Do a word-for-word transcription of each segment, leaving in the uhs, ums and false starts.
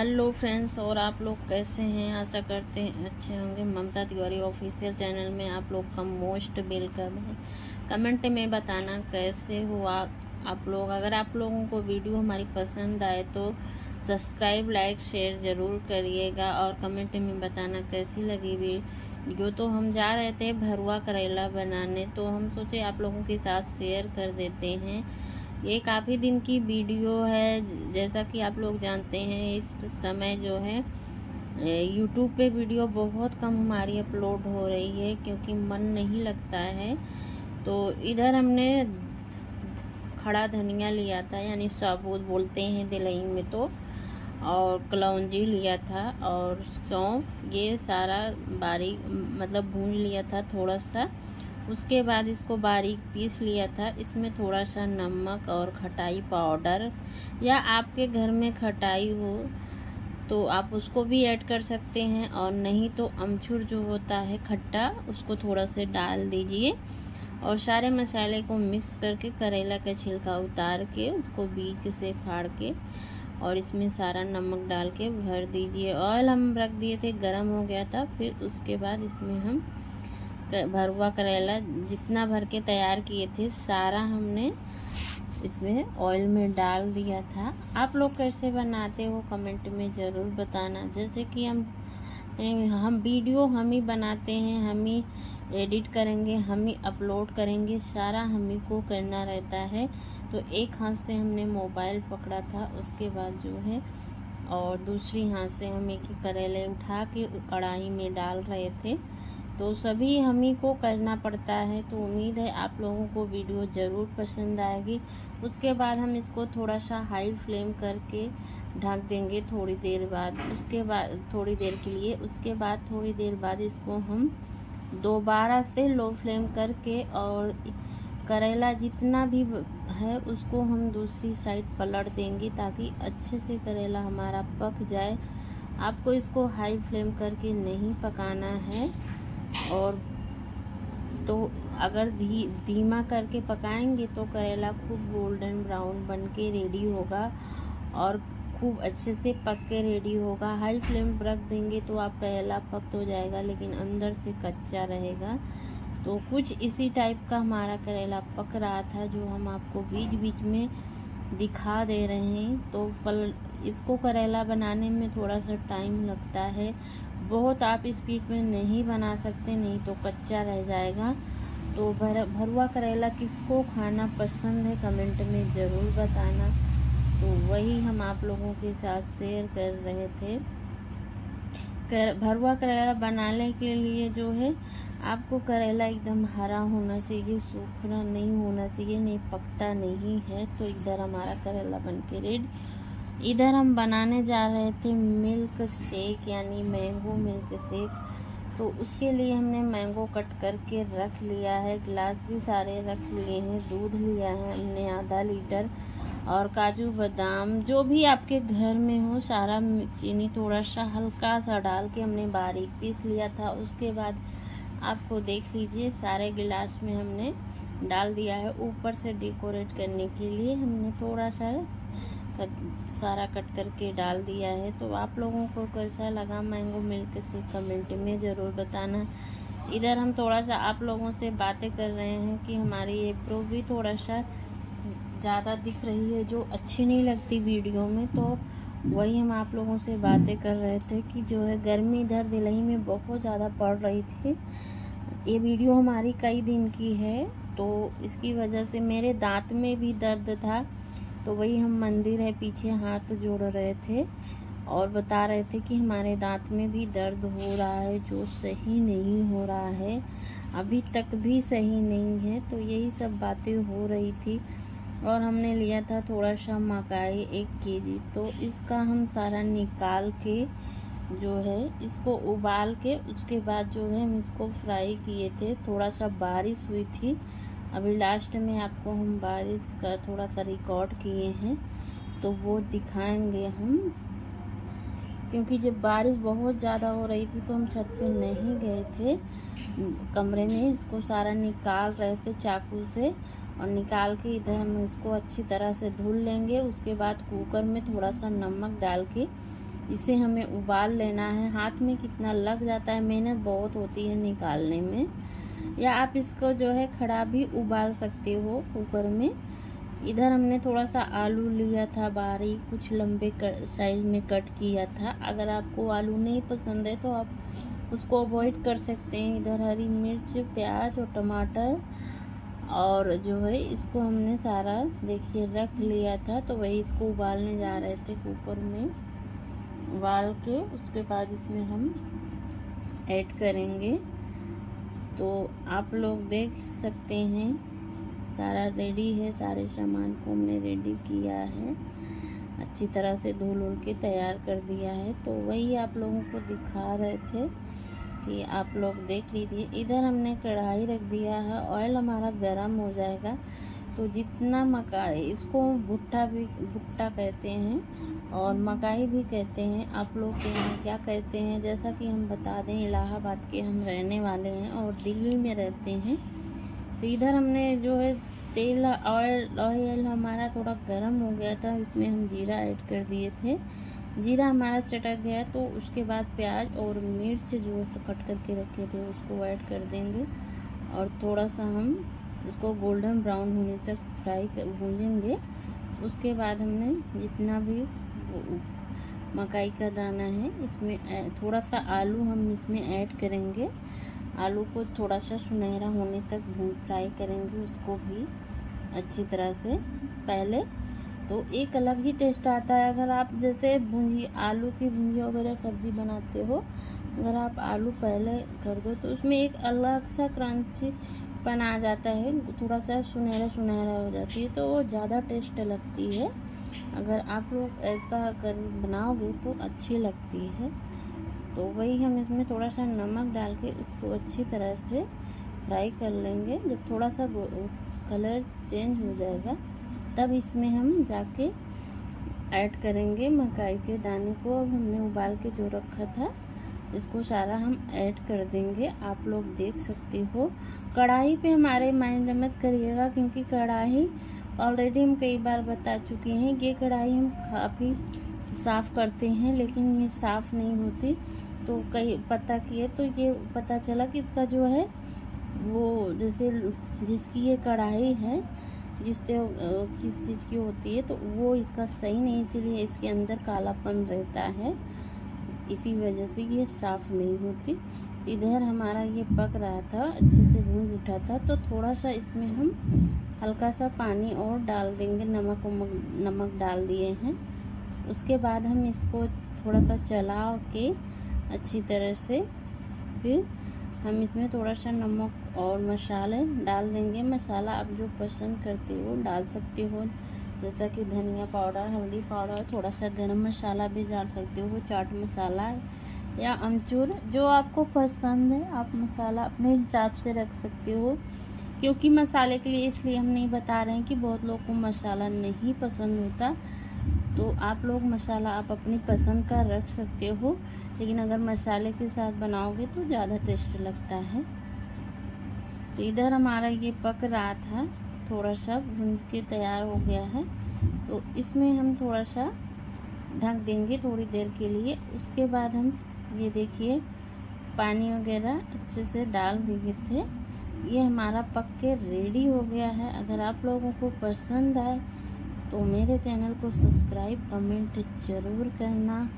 Hello friends, और आप लोग कैसे हैं? आशा करते हैं अच्छे होंगे। ममता तिवारी ऑफिशियल चैनल में आप लोग का मोस्ट वेलकम है। कमेंट में बताना कैसे हुआ आप लोग। अगर आप लोगों को वीडियो हमारी पसंद आए तो सब्सक्राइब, लाइक, शेयर ज़रूर करिएगा और कमेंट में बताना कैसी लगी वीडियो। तो हम जा रहे थे भरुआ करेला बनाने, तो हम सोचे आप लोगों के साथ शेयर कर देते हैं। ये काफ़ी दिन की वीडियो है। जैसा कि आप लोग जानते हैं, इस समय जो है यूट्यूब पे वीडियो बहुत कम हमारी अपलोड हो रही है क्योंकि मन नहीं लगता है। तो इधर हमने खड़ा धनिया लिया था, यानी साबूत बोलते हैं दिलई में, तो और कलौंजी लिया था और सौंफ, ये सारा बारीक मतलब भून लिया था थोड़ा सा। उसके बाद इसको बारीक पीस लिया था। इसमें थोड़ा सा नमक और खटाई पाउडर, या आपके घर में खटाई हो तो आप उसको भी ऐड कर सकते हैं, और नहीं तो अमचूर जो होता है खट्टा, उसको थोड़ा से डाल दीजिए। और सारे मसाले को मिक्स करके करेला का छिलका उतार के उसको बीच से फाड़ के और इसमें सारा नमक डाल के भर दीजिए। ऑयल हम रख दिए थे, गर्म हो गया था। फिर उसके बाद इसमें हम भरुआ करेला जितना भर के तैयार किए थे सारा हमने इसमें ऑयल में डाल दिया था। आप लोग कैसे बनाते हो कमेंट में ज़रूर बताना। जैसे कि हम हम वीडियो हम ही बनाते हैं, हम ही एडिट करेंगे, हम ही अपलोड करेंगे, सारा हम ही को करना रहता है। तो एक हाथ से हमने मोबाइल पकड़ा था, उसके बाद जो है, और दूसरी हाथ से हम एक करेले उठा के कढ़ाई में डाल रहे थे। तो सभी हम ही को करना पड़ता है। तो उम्मीद है आप लोगों को वीडियो ज़रूर पसंद आएगी। उसके बाद हम इसको थोड़ा सा हाई फ्लेम करके ढक देंगे थोड़ी देर बाद। उसके बाद थोड़ी देर के लिए उसके बाद थोड़ी देर बाद इसको हम दोबारा से लो फ्लेम करके, और करेला जितना भी है उसको हम दूसरी साइड पलट देंगे ताकि अच्छे से करेला हमारा पक जाए। आपको इसको हाई फ्लेम करके नहीं पकाना है। और तो अगर धी धीमा करके पकाएंगे तो करेला खूब गोल्डन ब्राउन बन के रेडी होगा और खूब अच्छे से पक के रेडी होगा। हाई फ्लेम रख देंगे तो आप करेला पक तो जाएगा लेकिन अंदर से कच्चा रहेगा। तो कुछ इसी टाइप का हमारा करेला पक रहा था जो हम आपको बीच बीच में दिखा दे रहे हैं। तो फल इसको करेला बनाने में थोड़ा सा टाइम लगता है, बहुत आप स्पीड में नहीं बना सकते, नहीं तो कच्चा रह जाएगा। तो भर भरुआ करेला किसको खाना पसंद है कमेंट में ज़रूर बताना। तो वही हम आप लोगों के साथ शेयर कर रहे थे। कर भरुआ करेला बनाने के लिए जो है आपको करेला एकदम हरा होना चाहिए, सूखना नहीं होना चाहिए, नहीं पकता नहीं है। तो इधर हमारा करेला बन के रेडी। इधर हम बनाने जा रहे थे मिल्क शेक, यानी मैंगो मिल्क शेक। तो उसके लिए हमने मैंगो कट करके रख लिया है, गिलास भी सारे रख लिए हैं। दूध लिया है हमने आधा लीटर, और काजू बादाम जो भी आपके घर में हो सारा, चीनी थोड़ा सा हल्का सा डाल के हमने बारीक पीस लिया था। उसके बाद आपको देख लीजिए सारे गिलास में हमने डाल दिया है। ऊपर से डेकोरेट करने के लिए हमने थोड़ा सा सारा कट करके डाल दिया है। तो आप लोगों को कैसा लगा मैंगो मिल्क से कमेंट में ज़रूर बताना। इधर हम थोड़ा सा आप लोगों से बातें कर रहे हैं कि हमारी एब्रो भी थोड़ा सा ज़्यादा दिख रही है जो अच्छी नहीं लगती वीडियो में। तो वही हम आप लोगों से बातें कर रहे थे कि जो है गर्मी इधर दिल्ली में बहुत ज़्यादा पड़ रही थी। ये वीडियो हमारी कई दिन की है, तो इसकी वजह से मेरे दाँत में भी दर्द था। तो वही हम मंदिर है पीछे हाथ जोड़ रहे थे और बता रहे थे कि हमारे दांत में भी दर्द हो रहा है जो सही नहीं हो रहा है, अभी तक भी सही नहीं है। तो यही सब बातें हो रही थी। और हमने लिया था थोड़ा सा मकाई एक केजी, तो इसका हम सारा निकाल के जो है इसको उबाल के उसके बाद जो है हम इसको फ्राई किए थे। थोड़ा सा बारिश हुई थी, अभी लास्ट में आपको हम बारिश का थोड़ा सा रिकॉर्ड किए हैं तो वो दिखाएंगे हम, क्योंकि जब बारिश बहुत ज़्यादा हो रही थी तो हम छत पे नहीं गए थे, कमरे में इसको सारा निकाल रहे थे चाकू से। और निकाल के इधर हम इसको अच्छी तरह से धुल लेंगे। उसके बाद कुकर में थोड़ा सा नमक डाल के इसे हमें उबाल लेना है। हाथ में कितना लग जाता है, मेहनत बहुत होती है निकालने में। या आप इसको जो है खड़ा भी उबाल सकते हो कुकर में। इधर हमने थोड़ा सा आलू लिया था बारीक, कुछ लंबे साइज में कट किया था। अगर आपको आलू नहीं पसंद है तो आप उसको अवॉइड कर सकते हैं। इधर हरी मिर्च, प्याज और टमाटर और जो है इसको हमने सारा देखिए रख लिया था। तो वही इसको उबालने जा रहे थे कुकर में, उबाल के उसके बाद इसमें हम ऐड करेंगे। तो आप लोग देख सकते हैं सारा रेडी है, सारे सामान को हमने रेडी किया है, अच्छी तरह से धुल उल के तैयार कर दिया है। तो वही आप लोगों को दिखा रहे थे कि आप लोग देख लीजिए। इधर हमने कढ़ाई रख दिया है, ऑयल हमारा गर्म हो जाएगा। तो जितना मकाई, इसको भुट्टा भी भुट्टा कहते हैं और मकाई भी कहते हैं, आप लोग के यहाँ क्या कहते हैं? जैसा कि हम बता दें, इलाहाबाद के हम रहने वाले हैं और दिल्ली में रहते हैं। तो इधर हमने जो है तेल, ऑयल ऑयल हमारा थोड़ा गर्म हो गया था, इसमें हम जीरा ऐड कर दिए थे। जीरा हमारा चटक गया तो उसके बाद प्याज और मिर्च जो है तो कट करके रखे थे उसको ऐड कर देंगे और थोड़ा सा हम इसको गोल्डन ब्राउन होने तक फ्राई कर भूनेंगे। उसके बाद हमने जितना भी मकई का दाना है इसमें, थोड़ा सा आलू हम इसमें ऐड करेंगे। आलू को थोड़ा सा सुनहरा होने तक भून फ्राई करेंगे उसको भी अच्छी तरह से पहले। तो एक अलग ही टेस्ट आता है। अगर आप जैसे भुंजी, आलू की भुंजी वगैरह सब्जी बनाते हो, अगर आप आलू पहले कर दो तो उसमें एक अलग सा क्रंचीपन आ जाता है, थोड़ा सा सुनहरा सुनहरा हो जाती है, तो वो ज़्यादा टेस्ट लगती है। अगर आप लोग ऐसा कर बनाओगे तो अच्छी लगती है। तो वही हम इसमें थोड़ा सा नमक डाल के उसको अच्छी तरह से फ्राई कर लेंगे। जब थोड़ा सा कलर चेंज हो जाएगा तब इसमें हम जाके ऐड करेंगे मकई के दाने को। अब हमने उबाल के जो रखा था इसको सारा हम ऐड कर देंगे। आप लोग देख सकते हो। कढ़ाई पे हमारे माइंड मत करिएगा क्योंकि कढ़ाई ऑलरेडी हम कई बार बता चुके हैं। ये कढ़ाई हम काफ़ी साफ़ करते हैं लेकिन ये साफ़ नहीं होती। तो कई पता किए तो ये पता चला कि इसका जो है वो जैसे जिसकी ये कढ़ाई है, जिससे किस चीज़ की होती है, तो वो इसका सही नहीं, इसीलिए इसके अंदर कालापन रहता है, इसी वजह से ये साफ़ नहीं होती। इधर हमारा ये पक रहा था, अच्छे से भून उठा था, तो थोड़ा सा इसमें हम हल्का सा पानी और डाल देंगे। नमक नमक डाल दिए हैं। उसके बाद हम इसको थोड़ा सा चला के अच्छी तरह से, फिर हम इसमें थोड़ा सा नमक और मसाले डाल देंगे। मसाला आप जो पसंद करते हो डाल सकते हो, जैसा कि धनिया पाउडर, हल्दी पाउडर, थोड़ा सा गरम मसाला भी डाल सकते हो, चाट मसाला या अमचूर, जो आपको पसंद है आप मसाला अपने हिसाब से रख सकते हो। क्योंकि मसाले के लिए इसलिए हम नहीं बता रहे हैं कि बहुत लोगों को मसाला नहीं पसंद होता, तो आप लोग मसाला आप अपनी पसंद का रख सकते हो। लेकिन अगर मसाले के साथ बनाओगे तो ज़्यादा टेस्ट लगता है। तो इधर हमारा ये पक रहा था, थोड़ा सा भून के तैयार हो गया है। तो इसमें हम थोड़ा सा ढक देंगे थोड़ी देर के लिए। उसके बाद हम ये देखिए पानी वगैरह अच्छे से डाल दिए थे। ये हमारा पक के रेडी हो गया है। अगर आप लोगों को पसंद आए तो मेरे चैनल को सब्सक्राइब, कमेंट जरूर करना।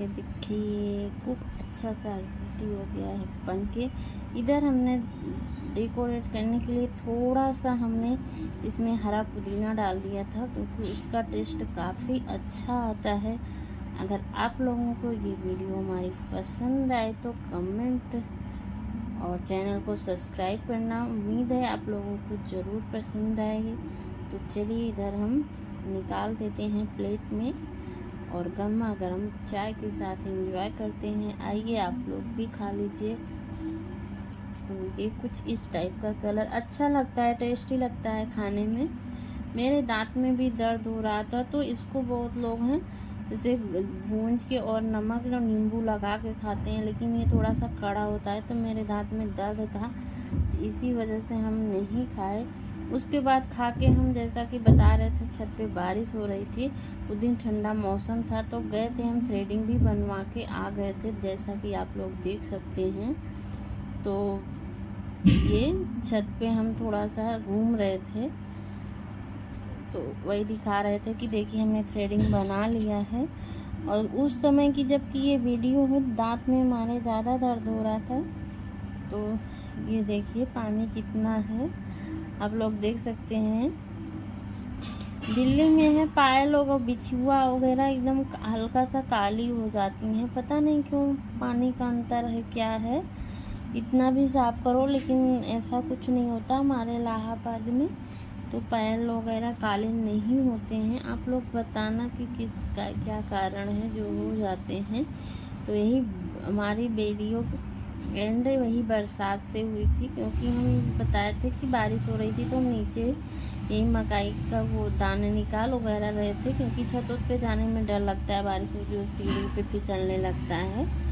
ये देखिए खूब अच्छा सा रेडी हो गया है बन के। इधर हमने डेकोरेट करने के लिए थोड़ा सा हमने इसमें हरा पुदीना डाल दिया था क्योंकि उसका टेस्ट काफ़ी अच्छा आता है। अगर आप लोगों को ये वीडियो हमारी पसंद आए तो कमेंट और चैनल को सब्सक्राइब करना। उम्मीद है आप लोगों को ज़रूर पसंद आएगी। तो चलिए इधर हम निकाल देते हैं प्लेट में और गर्मा गर्म चाय के साथ एंजॉय करते हैं। आइए आप लोग भी खा लीजिए। तो ये कुछ इस टाइप का कलर अच्छा लगता है, टेस्टी लगता है खाने में। मेरे दांत में भी दर्द हो रहा था तो इसको बहुत लोग हैं इसे भूंज के और नमक और नींबू लगा के खाते हैं, लेकिन ये थोड़ा सा कड़ा होता है। तो मेरे दांत में दर्द था, इसी वजह से हम नहीं खाए। उसके बाद खा के हम जैसा कि बता रहे थे छत पे बारिश हो रही थी, उस दिन ठंडा मौसम था तो गए थे हम, थ्रेडिंग भी बनवा के आ गए थे जैसा कि आप लोग देख सकते हैं। तो ये छत पे हम थोड़ा सा घूम रहे थे तो वही दिखा रहे थे कि देखिए हमने थ्रेडिंग बना लिया है। और उस समय की जबकि ये वीडियो है दांत में हमारे ज़्यादा दर्द हो रहा था। तो ये देखिए पानी कितना है आप लोग देख सकते हैं। दिल्ली में है पायल और बिछुआ वगैरह एकदम हल्का सा काली हो जाती हैं, पता नहीं क्यों, पानी का अंतर है क्या है, इतना भी साफ करो लेकिन ऐसा कुछ नहीं होता हमारे इलाहाबाद में। तो पायल वगैरह काले नहीं होते हैं, आप लोग बताना कि किस का क्या कारण है जो हो जाते हैं। तो यही हमारी बेड़ियों एंड वही बरसात से हुई थी क्योंकि हम बताए थे कि बारिश हो रही थी तो हम नीचे यही मकाई का वो दाने निकाल वगैरह रहे थे क्योंकि छत पे जाने में डर लगता है, बारिश हो जो सीढ़ी पे फिसलने लगता है।